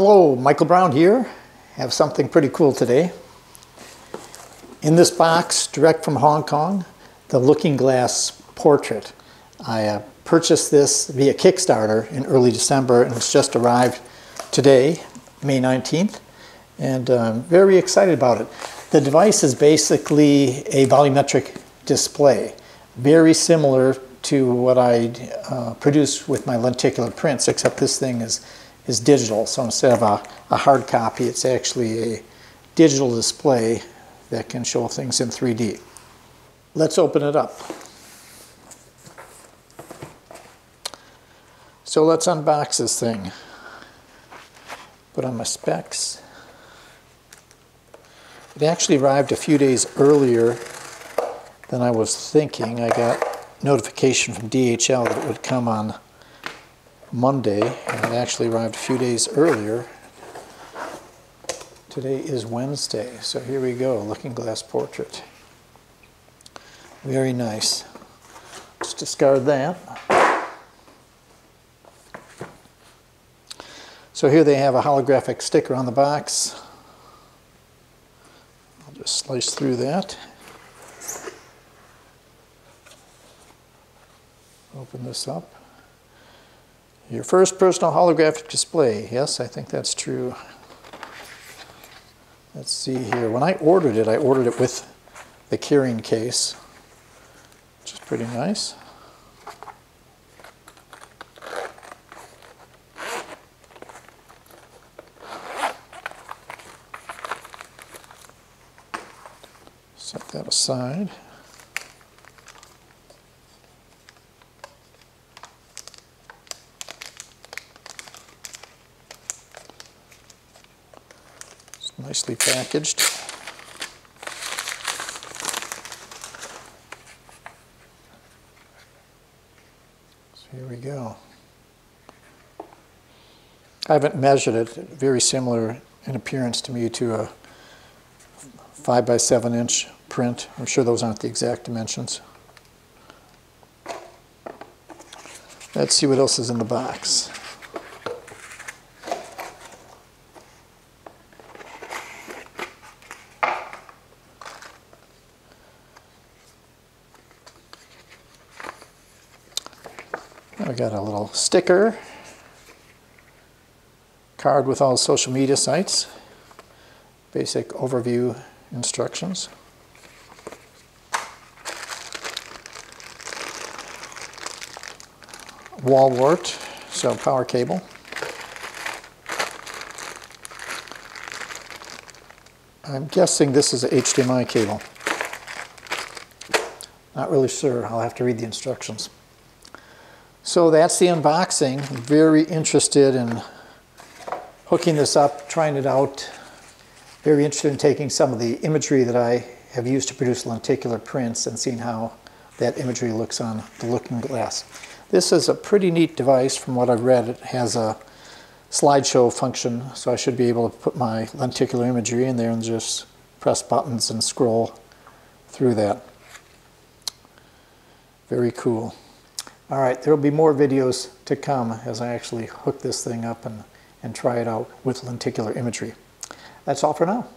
Hello, Michael Brown here. I have something pretty cool today. In this box, direct from Hong Kong, the Looking Glass Portrait. I purchased this via Kickstarter in early December, and it's just arrived today, May 19th, and I'm very excited about it. The device is basically a volumetric display, very similar to what I produce with my lenticular prints, except this thing is digital. So instead of a hard copy, it's actually a digital display that can show things in 3D. Let's open it up. So let's unbox this thing. Put on my specs. It actually arrived a few days earlier than I was thinking. I got notification from DHL that it would come on Monday, and it actually arrived a few days earlier. Today is Wednesday, so here we go, Looking Glass Portrait. Very nice. Let's discard that. So here they have a holographic sticker on the box. I'll just slice through that. Open this up. Your first personal holographic display. Yes, I think that's true. Let's see here. When I ordered it with the carrying case, which is pretty nice. Set that aside. Nicely packaged. So here we go. I haven't measured it. Very similar in appearance to me to a 5 by 7 inch print. I'm sure those aren't the exact dimensions. Let's see what else is in the box. I got a little sticker, card with all social media sites, basic overview instructions. Wall wart, so power cable. I'm guessing this is an HDMI cable. Not really sure, I'll have to read the instructions. So that's the unboxing. I'm very interested in hooking this up, trying it out. Very interested in taking some of the imagery that I have used to produce lenticular prints and seeing how that imagery looks on the Looking Glass. This is a pretty neat device from what I've read. It has a slideshow function, so I should be able to put my lenticular imagery in there and just press buttons and scroll through that. Very cool. All right, there will be more videos to come as I actually hook this thing up and try it out with lenticular imagery. That's all for now.